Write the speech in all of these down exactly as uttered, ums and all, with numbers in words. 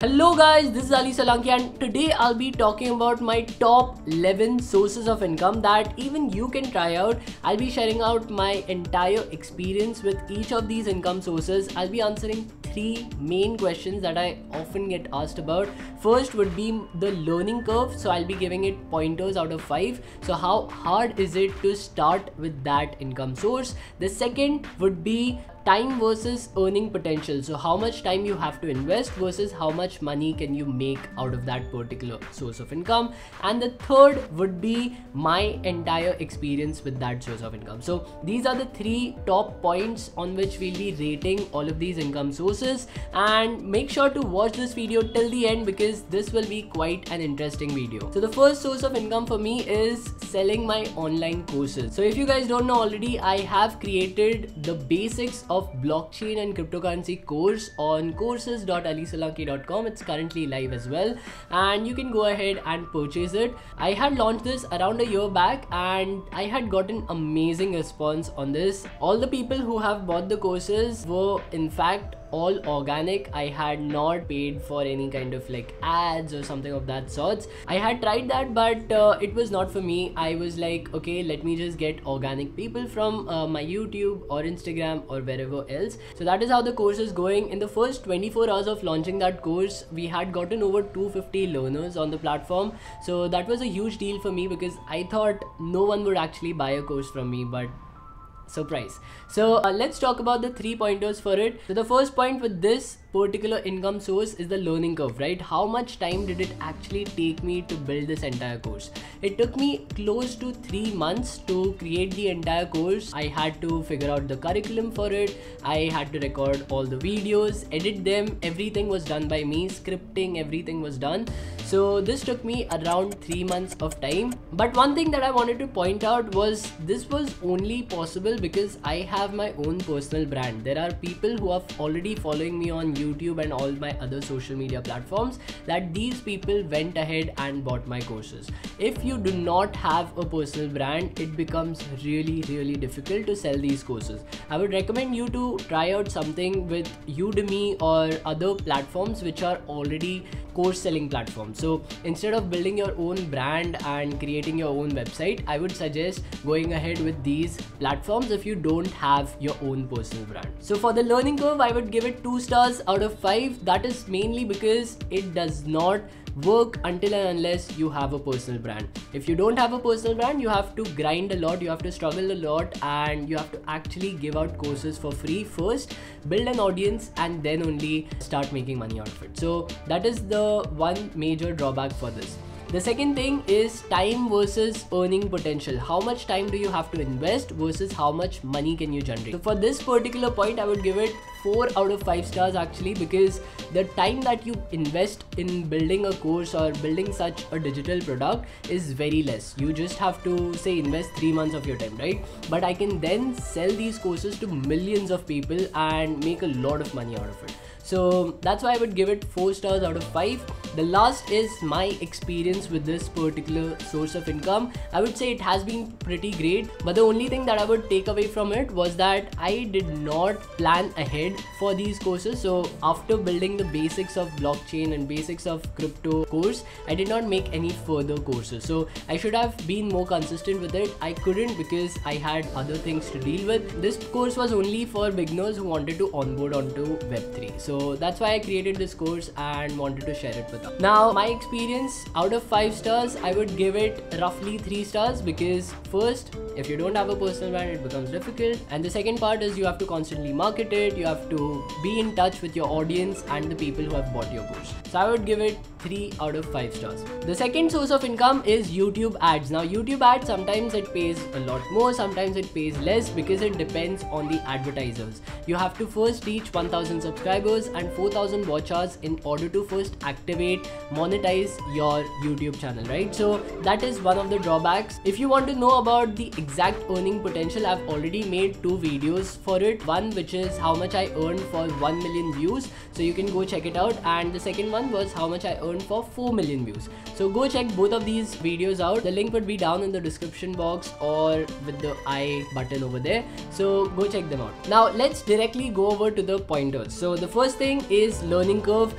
Hello guys, this is Ali Solanki and today I'll be talking about my top eleven sources of income that even you can try out. I'll be sharing out my entire experience with each of these income sources. I'll be answering three main questions that I often get asked about. First would be the learning curve. So I'll be giving it pointers out of five. So how hard is it to start with that income source? The second would be time versus earning potential. So how much time you have to invest versus how much money can you make out of that particular source of income. And the third would be my entire experience with that source of income. So these are the three top points on which we'll be rating all of these income sources. And make sure to watch this video till the end because this will be quite an interesting video. So the first source of income for me is selling my online courses. So if you guys don't know already, I have created the basics of Of blockchain and cryptocurrency course on courses dot alisolanki dot com. It's currently live as well and you can go ahead and purchase it. I had launched this around a year back and I had gotten amazing response on this. All the people who have bought the courses were in fact all organic. I had not paid for any kind of like ads or something of that sorts. I had tried that but uh, it was not for me. I was like, okay, let me just get organic people from uh, my YouTube or Instagram or wherever else. So that is how the course is going. In the first twenty-four hours of launching that course, we had gotten over two hundred fifty learners on the platform. So that was a huge deal for me because I thought no one would actually buy a course from me, but surprise. So uh, let's talk about the three pointers for it. So the first point with this particular income source is the learning curve, right? How much time did it actually take me to build this entire course? It took me close to three months to create the entire course. I had to figure out the curriculum for it. I had to record all the videos, edit them. Everything was done by me. Scripting, everything was done. So this took me around three months of time. But one thing that I wanted to point out was this was only possible because I have my own personal brand. There are people who are already following me on YouTube and all my other social media platforms that these people went ahead and bought my courses. If you do not have a personal brand, it becomes really, really difficult to sell these courses. I would recommend you to try out something with Udemy or other platforms which are already course selling platforms. So instead of building your own brand and creating your own website, I would suggest going ahead with these platforms if you don't have your own personal brand. So for the learning curve, I would give it two stars out of five. That is mainly because it does not work until and unless you have a personal brand. If you don't have a personal brand, you have to grind a lot, you have to struggle a lot, and you have to actually give out courses for free first, build an audience, and then only start making money out of it. So that is the one major drawback for this. The second thing is time versus earning potential. How much time do you have to invest versus how much money can you generate? So for this particular point, I would give it four out of five stars actually, because the time that you invest in building a course or building such a digital product is very less. You just have to say invest three months of your time, right? But I can then sell these courses to millions of people and make a lot of money out of it. So that's why I would give it four stars out of five. The last is my experience with this particular source of income. I would say it has been pretty great, but the only thing that I would take away from it was that I did not plan ahead for these courses. So after building the basics of blockchain and basics of crypto course, I did not make any further courses. So I should have been more consistent with it. I couldn't because I had other things to deal with. This course was only for beginners who wanted to onboard onto Web three. So So that's why I created this course and wanted to share it with you. Now, my experience out of five stars, I would give it roughly three stars because first, if you don't have a personal brand, it becomes difficult. And the second part is you have to constantly market it. You have to be in touch with your audience and the people who have bought your course. So I would give it three out of five stars. The second source of income is YouTube ads. Now, YouTube ads, sometimes it pays a lot more, sometimes it pays less because it depends on the advertisers. You have to first reach one thousand subscribers and four thousand watch hours in order to first activate, monetize your YouTube channel, right? So that is one of the drawbacks. If you want to know about the exact earning potential, I've already made two videos for it. One which is how much I earned for one million views, so you can go check it out, and the second one was how much I earned for four million views. So go check both of these videos out. The link would be down in the description box or with the I button over there, so go check them out. Now let's directly go over to the pointers. So the first thing is learning curve.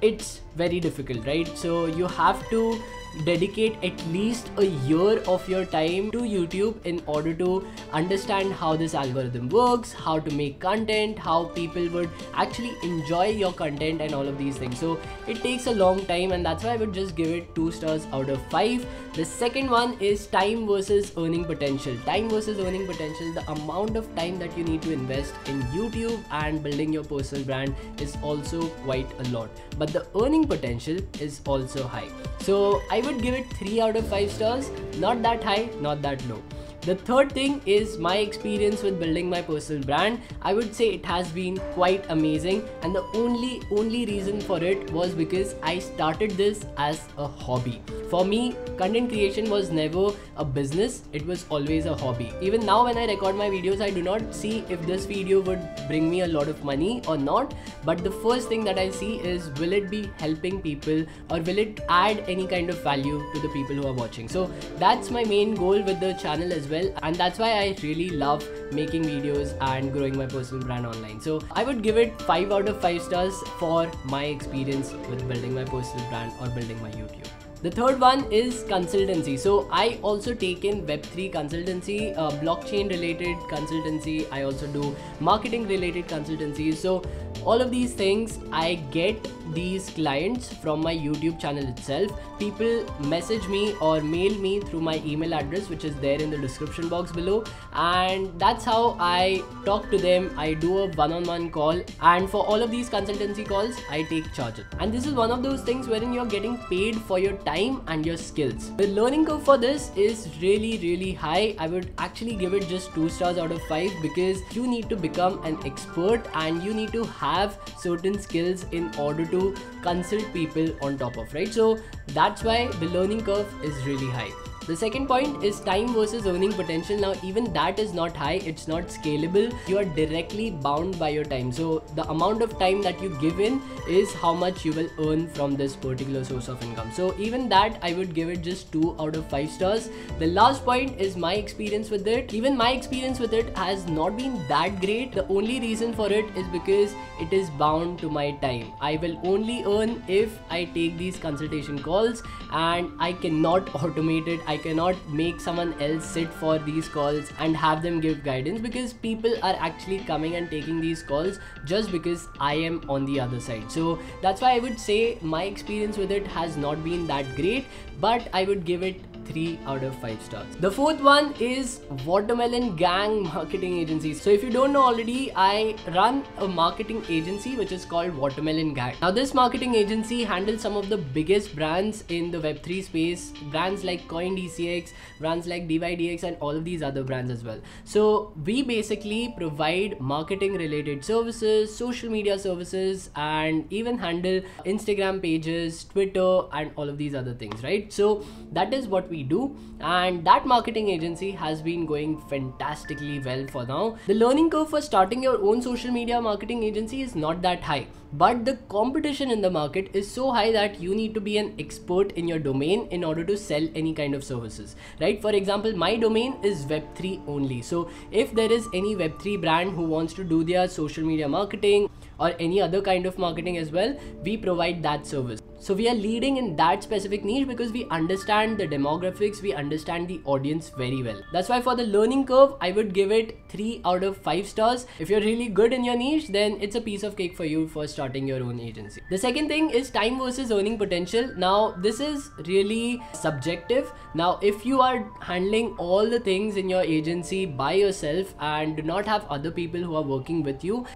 it's very difficult, right? So you have to dedicate at least a year of your time to YouTube in order to understand how this algorithm works, how to make content, how people would actually enjoy your content and all of these things. So it takes a long time, and that's why I would just give it two stars out of five. The second one is time versus earning potential. Time versus earning potential, the amount of time that you need to invest in YouTube and building your personal brand is also quite a lot, but the earning potential is also high. So I I would give it three out of five stars, not that high, not that low. The third thing is my experience with building my personal brand. I would say it has been quite amazing, and the only only reason for it was because I started this as a hobby. For me, content creation was never a business, it was always a hobby. Even now when I record my videos, I do not see if this video would bring me a lot of money or not, but the first thing that I see is, will it be helping people or will it add any kind of value to the people who are watching? So that's my main goal with the channel as well. Well, and that's why I really love making videos and growing my personal brand online. So I would give it five out of five stars for my experience with building my personal brand or building my YouTube. The third one is consultancy. So I also take in web three consultancy, uh, blockchain related consultancy. I also do marketing related consultancy. So all of these things, I get these clients from my YouTube channel itself. People message me or mail me through my email address, which is there in the description box below. And that's how I talk to them. I do a one-on-one call, and for all of these consultancy calls, I take charges. And this is one of those things wherein you're getting paid for your time and your skills. The learning curve for this is really, really high. I would actually give it just two stars out of five, because you need to become an expert and you need to have certain skills in order to to consult people on top of, right? So that's why the learning curve is really high. The second point is time versus earning potential. Now even that is not high, it's not scalable. You are directly bound by your time. So the amount of time that you give in is how much you will earn from this particular source of income. So even that, I would give it just two out of five stars. The last point is my experience with it. Even my experience with it has not been that great. The only reason for it is because it is bound to my time. I will only earn if I take these consultation calls, and I cannot automate it. I I cannot make someone else sit for these calls and have them give guidance, because people are actually coming and taking these calls just because I am on the other side. So that's why I would say my experience with it has not been that great, but I would give it three out of five stars. The fourth one is Watermelon Gang marketing agency. So if you don't know already, I run a marketing agency which is called Watermelon Gang. Now this marketing agency handles some of the biggest brands in the web three space, brands like Coin D C X, brands like D Y D X, and all of these other brands as well. So we basically provide marketing related services, social media services, and even handle Instagram pages, Twitter, and all of these other things, right? So that is what we do, and that marketing agency has been going fantastically well for now. The learning curve for starting your own social media marketing agency is not that high, but the competition in the market is so high that you need to be an expert in your domain in order to sell any kind of services, right? For example, my domain is web three only. So if there is any web three brand who wants to do their social media marketing or any other kind of marketing as well, we provide that service. So we are leading in that specific niche because we understand the demographics, we understand the audience very well. That's why for the learning curve, I would give it three out of five stars. If you're really good in your niche, then it's a piece of cake for you for starting your own agency. The second thing is time versus earning potential. Now this is really subjective. Now if you are handling all the things in your agency by yourself and do not have other people who are working with you,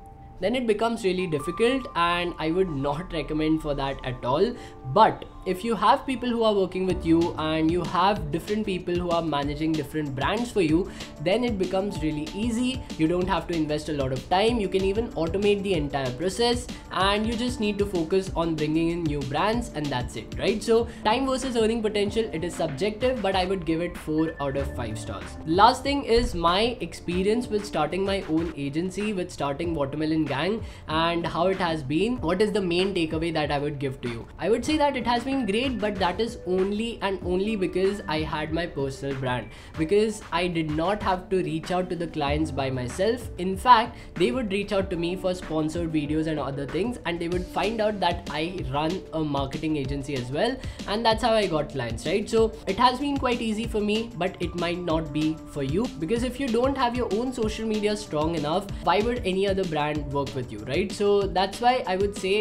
then it becomes really difficult, and I would not recommend for that at all. But if you have people who are working with you and you have different people who are managing different brands for you, then it becomes really easy. You don't have to invest a lot of time. You can even automate the entire process, and you just need to focus on bringing in new brands, and that's it, right? So time versus earning potential, it is subjective, but I would give it four out of five stars. Last thing is my experience with starting my own agency, with starting Watermelon Gang. Gang and how it has been. What is the main takeaway that I would give to you? I would say that it has been great, but that is only and only because I had my personal brand, because I did not have to reach out to the clients by myself. In fact, they would reach out to me for sponsored videos and other things, and they would find out that I run a marketing agency as well, and that's how I got clients, right? So it has been quite easy for me, but it might not be for you, because if you don't have your own social media strong enough, why would any other brand work with you, right? So that's why I would say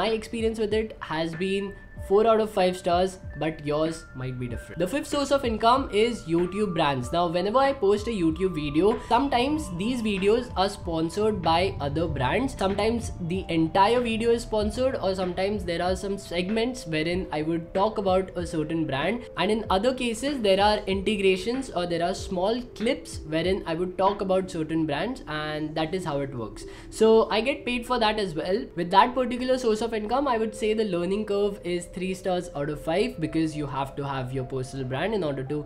my experience with it has been four out of five stars, but yours might be different. The fifth source of income is YouTube brands. Now, whenever I post a YouTube video, sometimes these videos are sponsored by other brands. Sometimes the entire video is sponsored, or sometimes there are some segments wherein I would talk about a certain brand. And in other cases, there are integrations or there are small clips wherein I would talk about certain brands, and that is how it works. So I get paid for that as well. With that particular source of income, I would say the learning curve is three stars out of five, because you have to have your personal brand in order to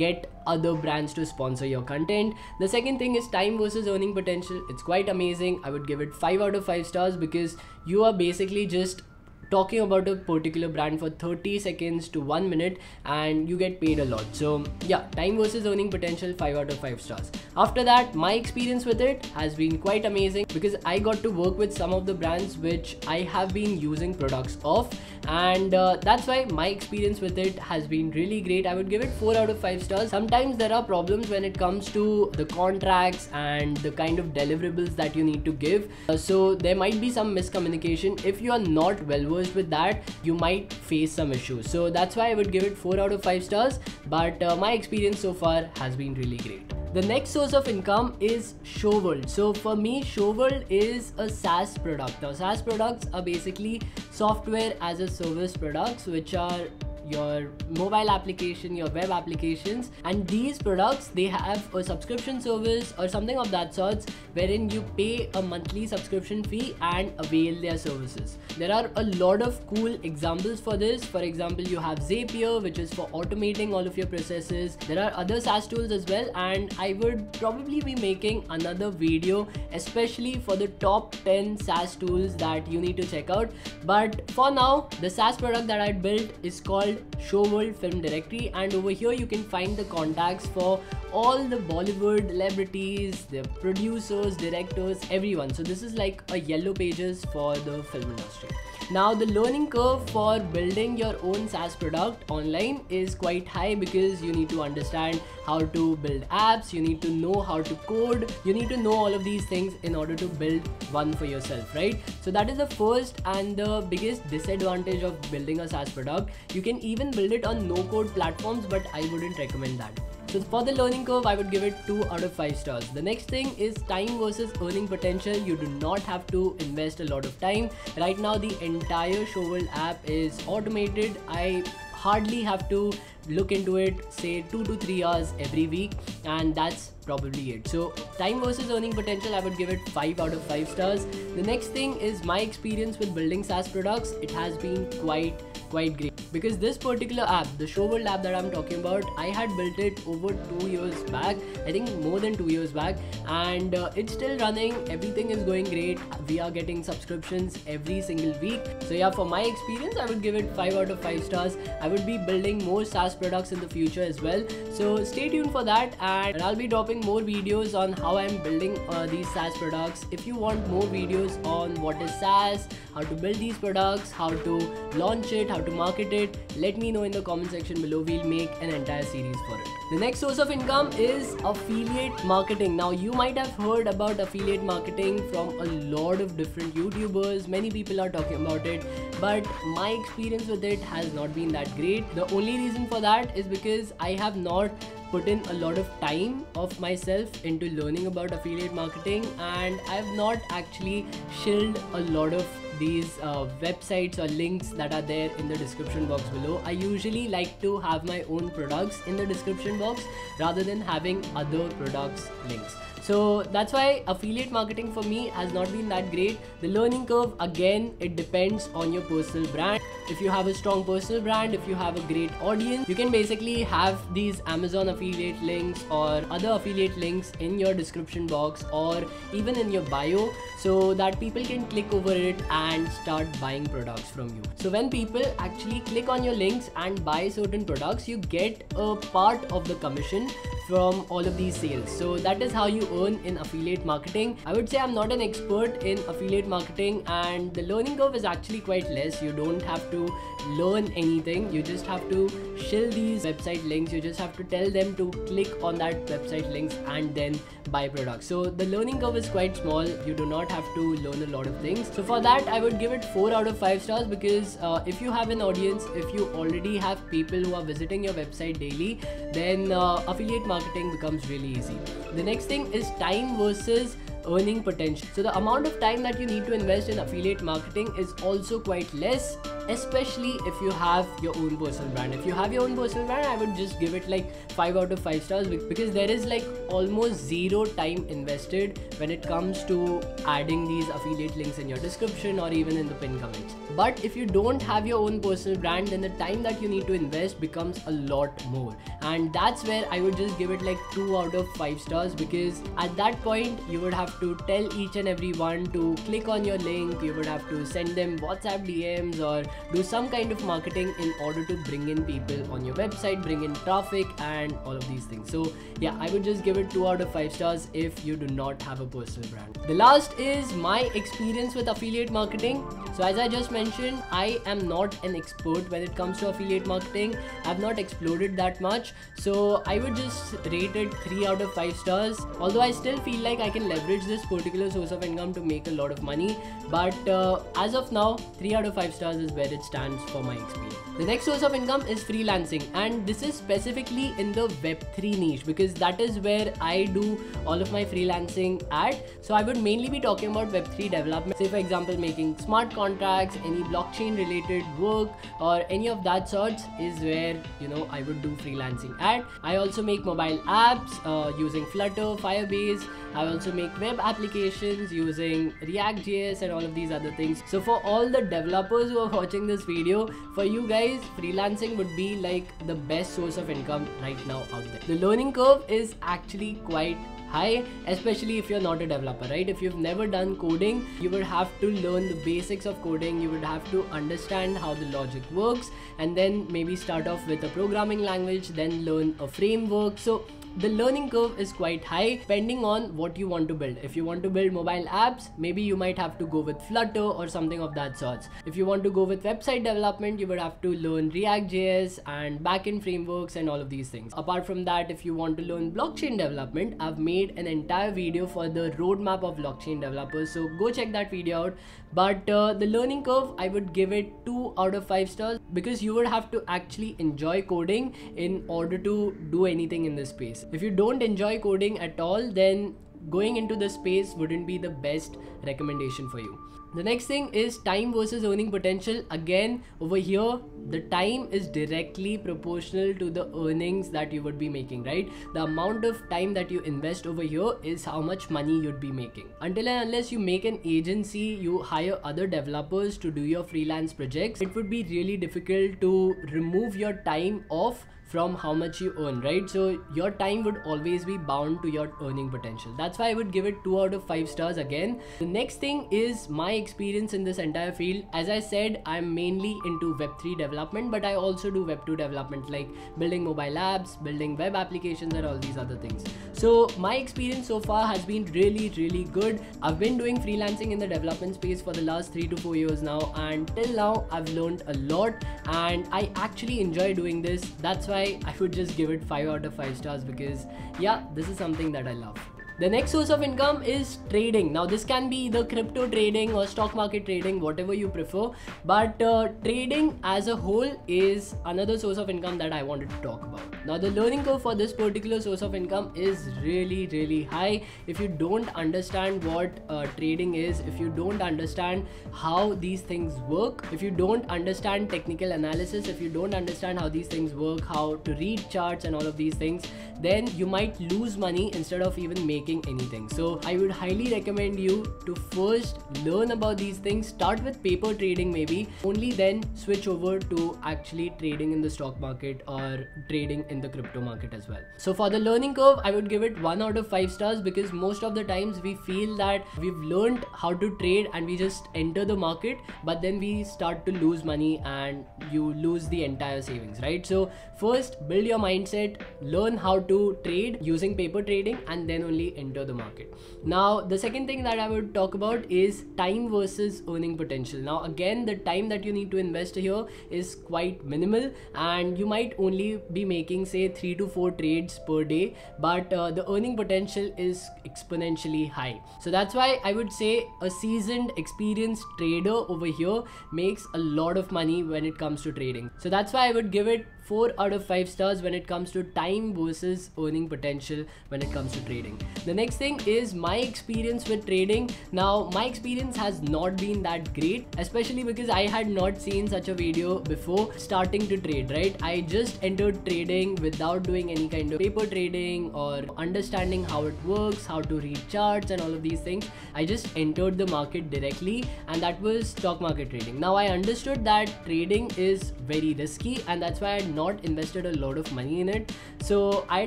get other brands to sponsor your content. The second thing is time versus earning potential. It's quite amazing. I would give it five out of five stars, because you are basically just talking about a particular brand for thirty seconds to one minute and you get paid a lot. So yeah, time versus earning potential, five out of five stars. After that, my experience with it has been quite amazing, because I got to work with some of the brands which I have been using products of, and uh, that's why my experience with it has been really great. I would give it four out of five stars. Sometimes there are problems when it comes to the contracts and the kind of deliverables that you need to give. Uh, so there might be some miscommunication. If you are not well versed with that, you might face some issues. So that's why I would give it four out of five stars, but uh, my experience so far has been really great. The next source of income is Showwrld. So for me, Showwrld is a SaaS product. Now, SaaS products are basically software as a service products, which are your mobile application, your web applications, and these products, they have a subscription service or something of that sorts, wherein you pay a monthly subscription fee and avail their services. There are a lot of cool examples for this. For example, you have Zapier, which is for automating all of your processes. There are other SaaS tools as well, and I would probably be making another video especially for the top ten SaaS tools that you need to check out. But for now, the SaaS product that I built is called Showwrld Film Directory, and over here you can find the contacts for all the Bollywood celebrities, their producers, directors, everyone. So this is like a yellow pages for the film industry. Now, the learning curve for building your own SaaS product online is quite high, because you need to understand how to build apps, you need to know how to code, you need to know all of these things in order to build one for yourself, right? So that is the first and the biggest disadvantage of building a SaaS product. You can even build it on no-code platforms, but I wouldn't recommend that. So for the learning curve, I would give it two out of five stars. The next thing is time versus earning potential. You do not have to invest a lot of time. Right now, the entire Showwrld app is automated. I hardly have to look into it, say two to three hours every week, and that's probably it. So time versus earning potential, I would give it five out of five stars. The next thing is my experience with building SaaS products. It has been quite quite great, because this particular app, the Showwrld app that I'm talking about, I had built it over two years back, I think more than two years back, and uh, it's still running. Everything is going great. We are getting subscriptions every single week. So yeah, for my experience, I would give it five out of five stars. I would be building more SaaS products in the future as well, so stay tuned for that, and I'll be dropping more videos on how I'm building uh, these SaaS products. If you want more videos on what is SaaS, how to build these products, how to launch it, how to market it, let me know in the comment section below. We'll make an entire series for it. The next source of income is affiliate marketing. Now, you might have heard about affiliate marketing from a lot of different YouTubers. Many people are talking about it, but my experience with it has not been that great. The only reason for that is because I have not put in a lot of time of myself into learning about affiliate marketing, and I've not actually shilled a lot of these uh, websites or links that are there in the description box below. I usually like to have my own products in the description box rather than having other products links. So that's why affiliate marketing for me has not been that great. The learning curve, again, it depends on your personal brand. If you have a strong personal brand, if you have a great audience, you can basically have these Amazon affiliate links or other affiliate links in your description box or even in your bio so that people can click over it and start buying products from you. So when people actually click on your links and buy certain products, you get a part of the commission from all of these sales. So that is how you earn in affiliate marketing. I would say I'm not an expert in affiliate marketing and the learning curve is actually quite less. You don't have to learn anything. You just have to shill these website links. You just have to tell them to click on that website links and then buy products. So the learning curve is quite small. You do not have to learn a lot of things. So for that, I would give it four out of five stars because uh, if you have an audience, if you already have people who are visiting your website daily, then uh, affiliate marketing Marketing becomes really easy. The next thing is time versus earning potential. So the amount of time that you need to invest in affiliate marketing is also quite less, especially if you have your own personal brand. If you have your own personal brand, I would just give it like five out of five stars because there is like almost zero time invested when it comes to adding these affiliate links in your description or even in the pin comments. But if you don't have your own personal brand, then the time that you need to invest becomes a lot more. And that's where I would just give it like two out of five stars because at that point, you would have to tell each and everyone to click on your link. You would have to send them WhatsApp D Ms or do some kind of marketing in order to bring in people on your website, bring in traffic and all of these things. So yeah, I would just give it two out of five stars if you do not have a personal brand. The last is my experience with affiliate marketing. So as I just mentioned, I am not an expert when it comes to affiliate marketing. I've not explored it that much. So I would just rate it three out of five stars. Although I still feel like I can leverage this particular source of income to make a lot of money. But uh, as of now, three out of five stars is where it stands for my experience. The next source of income is freelancing, and this is specifically in the web three niche because that is where I do all of my freelancing at. So I would mainly be talking about web three development. Say for example, making smart contracts, any blockchain related work or any of that sorts is where, you know, I would do freelancing at. I also make mobile apps uh, using Flutter, Firebase. I also make web applications using React J S and all of these other things. So for all the developers who are watching this video, for you guys, freelancing would be like the best source of income right now out there. The learning curve is actually quite high, especially if you're not a developer, right? If you've never done coding, you would have to learn the basics of coding. You would have to understand how the logic works and then maybe start off with a programming language, then learn a framework. So the learning curve is quite high depending on what you want to build. If you want to build mobile apps, maybe you might have to go with Flutter or something of that sorts. If you want to go with website development, you would have to learn React J S and backend frameworks and all of these things. Apart from that, if you want to learn blockchain development, I've made an entire video for the roadmap of blockchain developers. So go check that video out. But uh, the learning curve, I would give it two out of five stars because you would have to actually enjoy coding in order to do anything in this space. If you don't enjoy coding at all, then going into the space wouldn't be the best recommendation for you. The next thing is time versus earning potential. Again, over here, the time is directly proportional to the earnings that you would be making, right? The amount of time that you invest over here is how much money you'd be making. Until and unless you make an agency, you hire other developers to do your freelance projects, it would be really difficult to remove your time off from how much you earn, right? So your time would always be bound to your earning potential. That's why I would give it two out of five stars again. The next thing is my experience in this entire field. As I said, I'm mainly into web three development, but I also do web two development, like building mobile apps, building web applications and all these other things. So my experience so far has been really, really good. I've been doing freelancing in the development space for the last three to four years now, and till now I've learned a lot and I actually enjoy doing this. That's why I would just give it five out of five stars because yeah, this is something that I love. The next source of income is trading. Now this can be either crypto trading or stock market trading, whatever you prefer. But uh, trading as a whole is another source of income that I wanted to talk about. Now the learning curve for this particular source of income is really really high. If you don't understand what uh, trading is, if you don't understand how these things work, if you don't understand technical analysis, if you don't understand how these things work, how to read charts and all of these things, then you might lose money instead of even making anything. So I would highly recommend you to first learn about these things. Start with paper trading maybe, only then switch over to actually trading in the stock market or trading in the crypto market as well. So for the learning curve, I would give it one out of five stars, because most of the times we feel that we've learned how to trade and we just enter the market, but then we start to lose money and you lose the entire savings, right? So first build your mindset, learn how to trade using paper trading, and then only enter the market. Now the second thing that I would talk about is time versus earning potential. Now again, the time that you need to invest here is quite minimal, and you might only be making say three to four trades per day, but uh, the earning potential is exponentially high. So that's why I would say a seasoned, experienced trader over here makes a lot of money when it comes to trading. So that's why I would give it four out of five stars when it comes to time versus earning potential when it comes to trading. The next thing is my experience with trading. Now my experience has not been that great, especially because I had not seen such a video before starting to trade, right? I just entered trading without doing any kind of paper trading or understanding how it works, how to read charts and all of these things. I just entered the market directly, and that was stock market trading. Now I understood that trading is very risky, and that's why I had not invested a lot of money in it. So I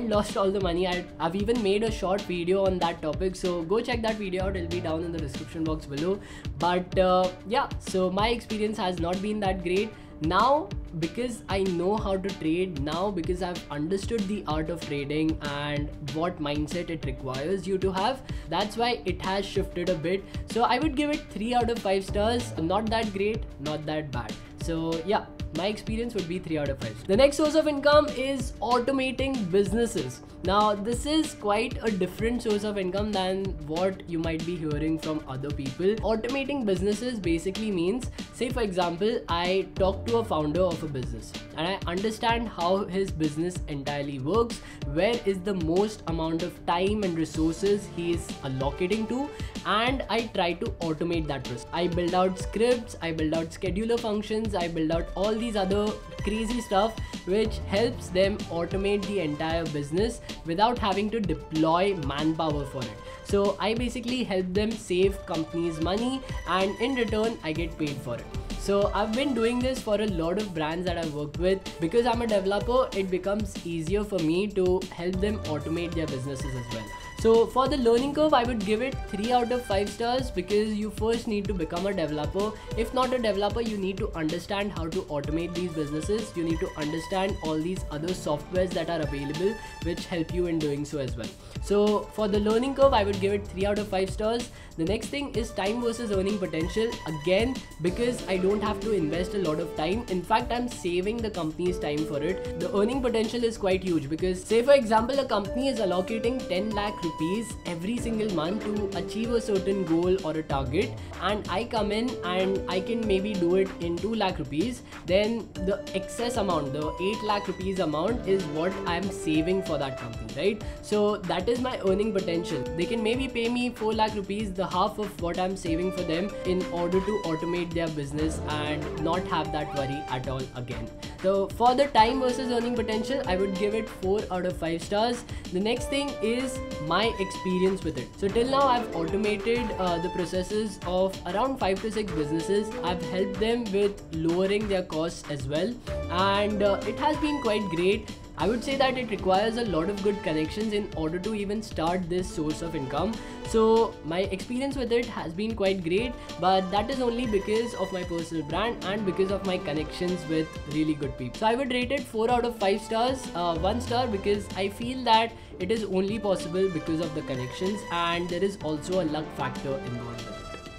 lost all the money. I, I've even made a short video on that topic, so go check that video out. It'll be down in the description box below. But uh, yeah, so my experience has not been that great. Now because I know how to trade, now because I've understood the art of trading and what mindset it requires you to have, that's why it has shifted a bit. So I would give it three out of five stars. Not that great, not that bad. So yeah, my experience would be three out of five. The next source of income is automating businesses. Now this is quite a different source of income than what you might be hearing from other people. Automating businesses basically means, say for example, I talk to a founder of a business and I understand how his business entirely works, where is the most amount of time and resources he is allocating to, and I try to automate that process. I build out scripts, I build out scheduler functions, I build out all these other crazy stuff which helps them automate the entire business without having to deploy manpower for it. So I basically help them save companies money, and in return I get paid for it. So I've been doing this for a lot of brands that I've worked with. Because I'm a developer, it becomes easier for me to help them automate their businesses as well. So for the learning curve, I would give it three out of five stars, because you first need to become a developer. If not a developer, you need to understand how to automate these businesses. You need to understand all these other softwares that are available which help you in doing so as well. So for the learning curve, I would give it three out of five stars. The next thing is time versus earning potential. Again, because I don't have to invest a lot of time. In fact, I'm saving the company's time for it. The earning potential is quite huge, because say for example, a company is allocating ten lakh rupees every single month to achieve a certain goal or a target, and I come in and I can maybe do it in two lakh rupees, then the excess amount, the eight lakh rupees amount, is what I'm saving for that company, right? So that is my earning potential. They can maybe pay me four lakh rupees, the half of what I'm saving for them, in order to automate their business and not have that worry at all again. So for the time versus earning potential, I would give it four out of five stars. The next thing is my experience with it. So till now I've automated uh, the processes of around five to six businesses. I've helped them with lowering their costs as well, and uh, it has been quite great. I would say that it requires a lot of good connections in order to even start this source of income. So my experience with it has been quite great, but that is only because of my personal brand and because of my connections with really good people. So I would rate it four out of five stars, uh, one star, because I feel that it is only possible because of the connections, and there is also a luck factor involved.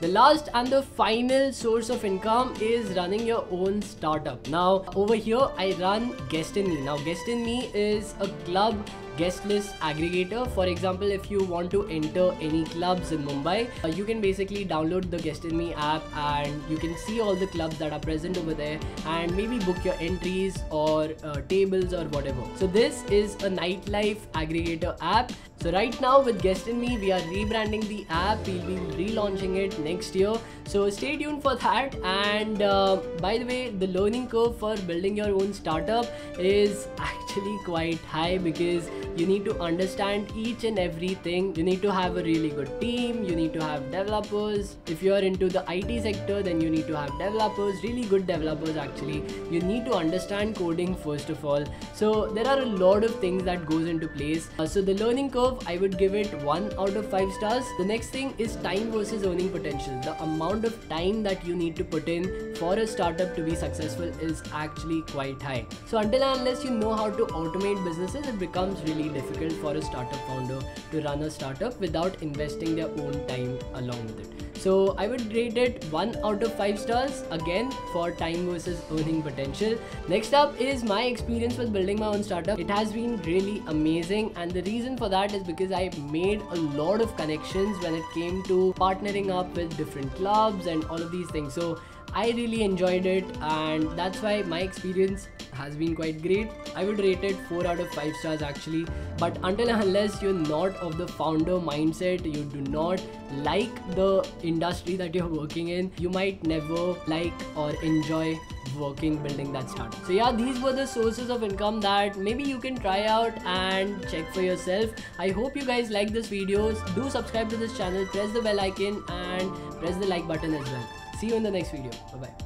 The last and the final source of income is running your own startup. Now over here I run Guest In Me. Now Guest In Me is a club guest list aggregator. For example, if you want to enter any clubs in Mumbai, uh, you can basically download the Guest In Me app and you can see all the clubs that are present over there and maybe book your entries or uh, tables or whatever. So this is a nightlife aggregator app. So right now with Guest In Me, we are rebranding the app. We'll be relaunching it next year. So stay tuned for that. And uh, by the way, the learning curve for building your own startup is actually quite high because you need to understand each and everything. You need to have a really good team. You need to have developers. If you are into the I T sector, then you need to have developers, really good developers actually. You need to understand coding first of all. So there are a lot of things that goes into place. Uh, so the learning curve, I would give it one out of five stars. The next thing is time versus earning potential. The amount of time that you need to put in for a startup to be successful is actually quite high. So until and unless you know how to automate businesses, it becomes really difficult for a startup founder to run a startup without investing their own time along with it. So I would rate it one out of five stars again for time versus earning potential. Next up is my experience with building my own startup. It has been really amazing, and the reason for that is because I made a lot of connections when it came to partnering up with different clubs and all of these things. So I really enjoyed it, and that's why my experience has been quite great. I would rate it four out of five stars actually. But until and unless you're not of the founder mindset, you do not like the industry that you're working in, you might never like or enjoy working building that startup. So yeah, these were the sources of income that maybe you can try out and check for yourself. I hope you guys like this video. Do subscribe to this channel, press the bell icon and press the like button as well. See you in the next video. Bye bye.